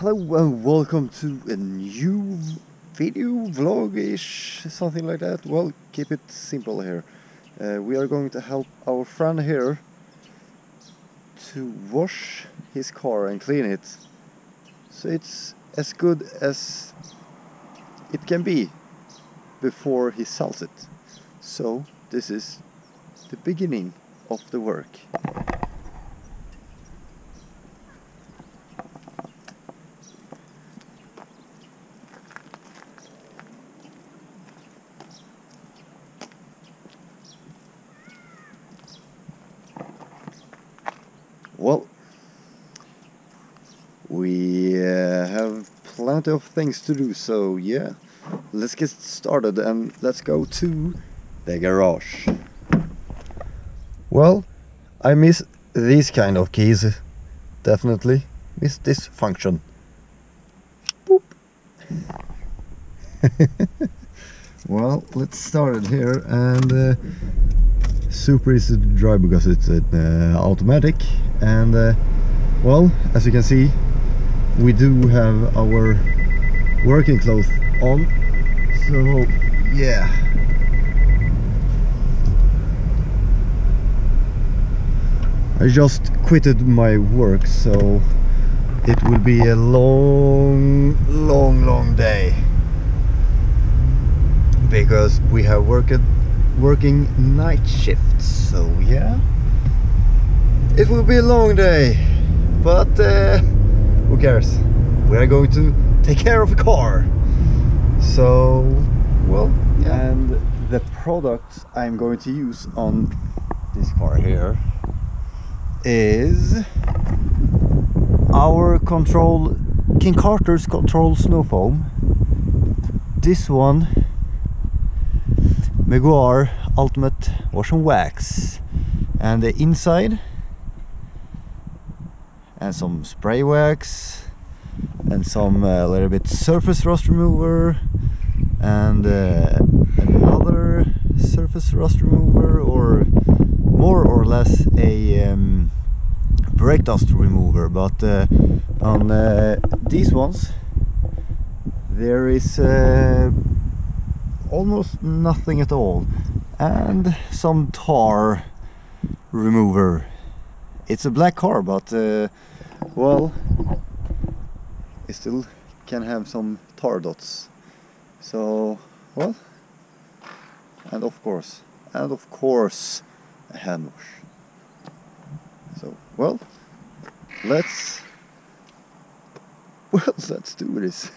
Hello and welcome to a new video, vlog-ish, something like that. Well, keep it simple here. We are going to help our friend here to wash his car and clean it. So it's as good as it can be before he sells it. So this is the beginning of the work. Well, we have plenty of things to do, so yeah, let's get started and let's go to the garage. Well, I miss these kind of keys, definitely miss this function. Boop. Well, let's start it here, and super easy to drive because it's automatic, and well, as you can see, we do have our working clothes on, so yeah. I just quitted my work, so it will be a long day because we have working night shifts, so yeah, it will be a long day, but who cares? We are going to take care of the car, so well, yeah. And the product I'm going to use on this car here is our King Carter's control snow foam. This one, Meguar Ultimate Wash and Wax, and the inside, and some spray wax, and some little bit surface rust remover, and another surface rust remover, or more or less a brake dust remover. But on these ones there is almost nothing at all, and some tar remover. It's a black car, but well, it still can have some tar dots, so well. And of course, a hand wash. So well, let's do this.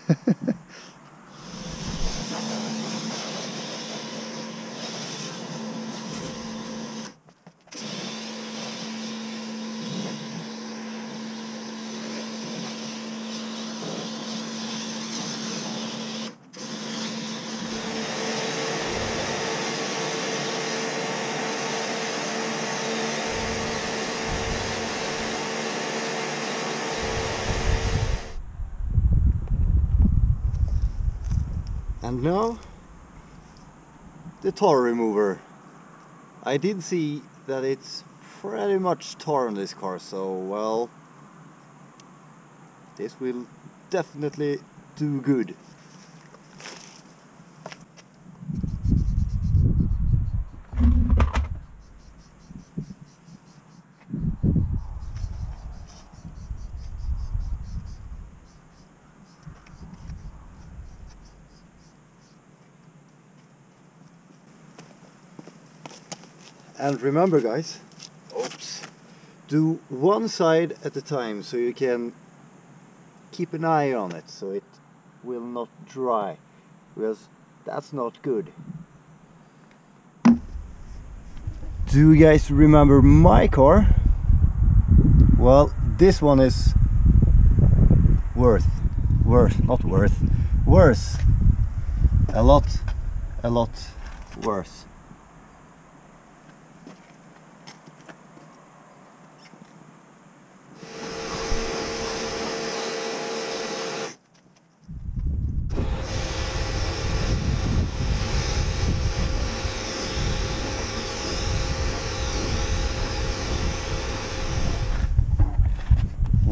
And now, the tar remover. I did see that it's pretty much tar on this car, so well, this will definitely do good. And remember, guys, oops, do one side at a time so you can keep an eye on it so it will not dry, because that's not good. Do you guys remember my car? Well, this one is worse. A lot worse.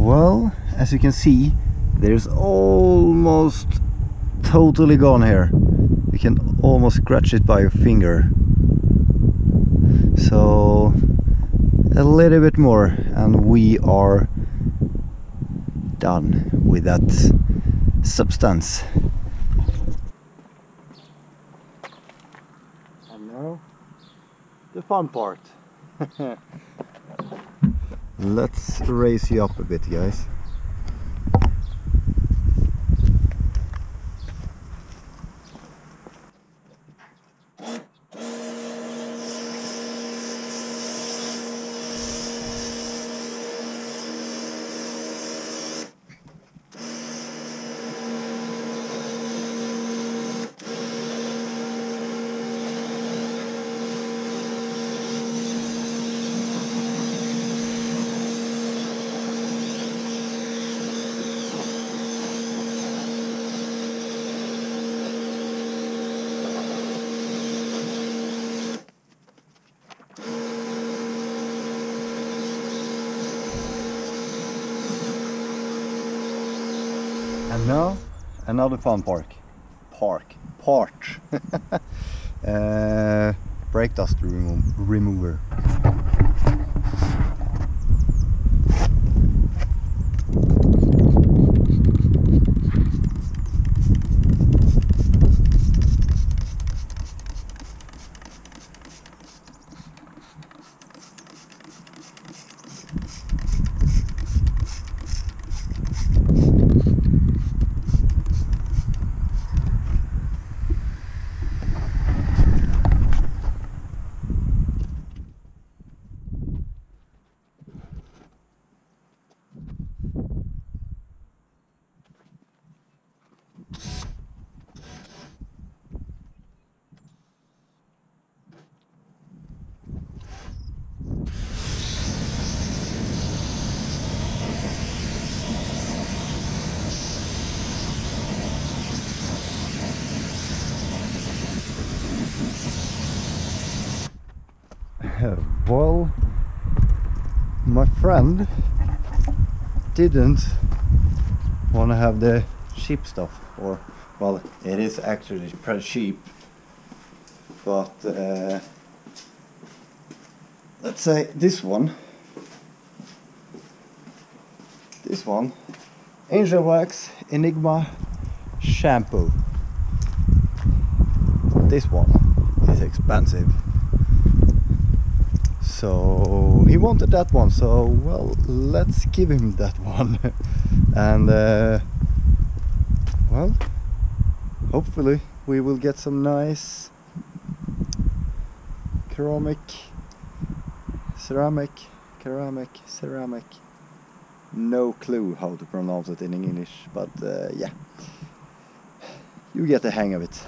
Well, as you can see, There's almost totally gone here. You can almost scratch it by your finger. So a little bit more and we are done with that substance. And now the fun part. Let's raise you up a bit, guys. And now, another fun part. Brake dust remover. Well, my friend didn't want to have the sheep stuff, or well, it is actually pretty cheap, but let's say this one, Angelwax Enigma shampoo. This one is expensive. So he wanted that one, so well, let's give him that one. And well, hopefully we will get some nice ceramic, no clue how to pronounce it in English, but yeah, you get the hang of it.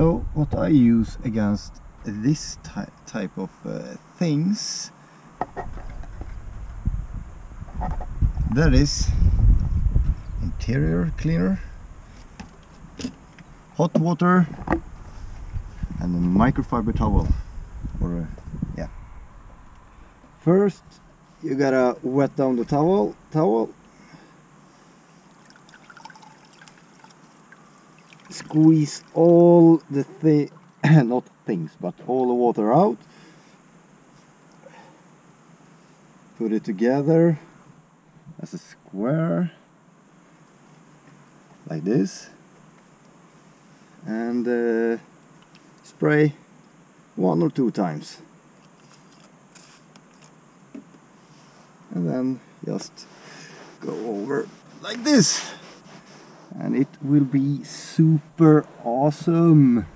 So what I use against this type of things, that is interior cleaner, hot water, and a microfiber towel. Or yeah. First, you gotta wet down the towel. Squeeze all the all the water out. Put it together as a square, like this, and spray one or two times, and then just go over like this, and it will be super awesome.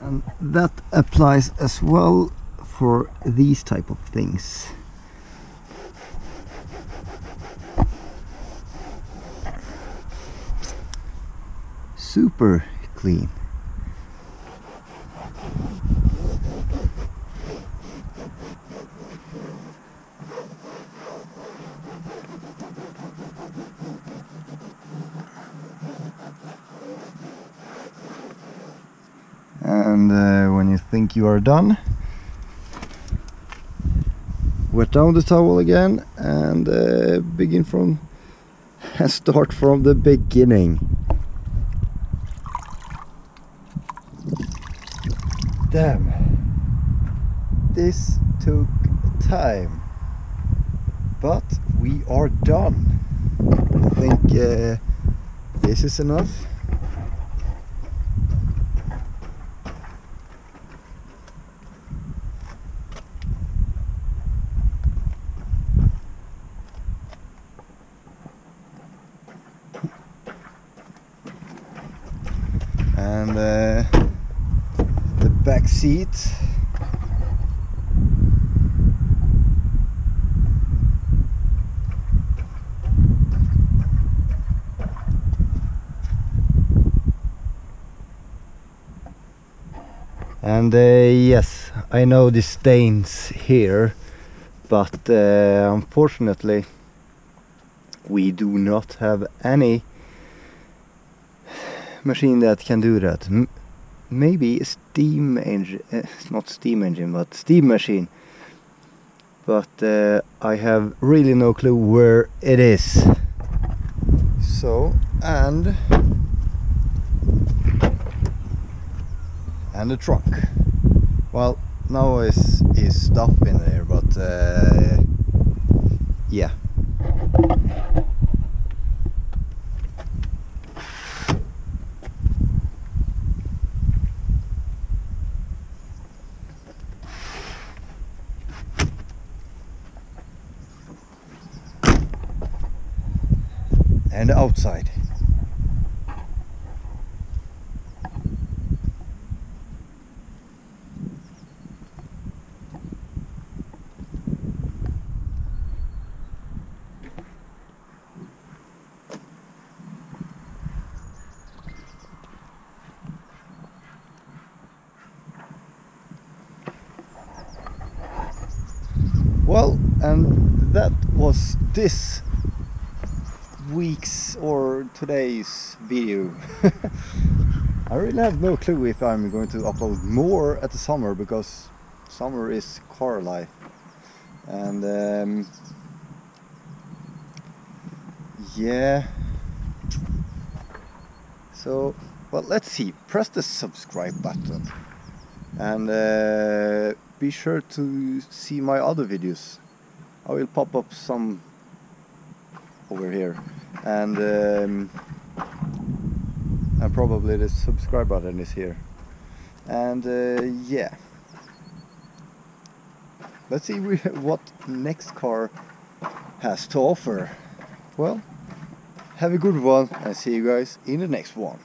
And that applies as well for these type of things. Super clean. And when you think you are done, wet down the towel again and begin from and start from the beginning. Damn, this took time, but we are done. I think this is enough. And the back seat and yes, I know the stains here, but unfortunately we do not have any machine that can do that. Maybe a steam engine, not steam engine, but steam machine. But I have really no clue where it is. So, and the truck. Well, now is stuff in there, but yeah. And outside. Well, and that was this week's or today's video. I really have no clue if I'm going to upload more at the summer, because summer is car life, and yeah, so well, let's see. Press the subscribe button and be sure to see my other videos. I will pop up some over here, and probably the subscribe button is here, and yeah, let's see what next car has to offer. Well, have a good one and see you guys in the next one.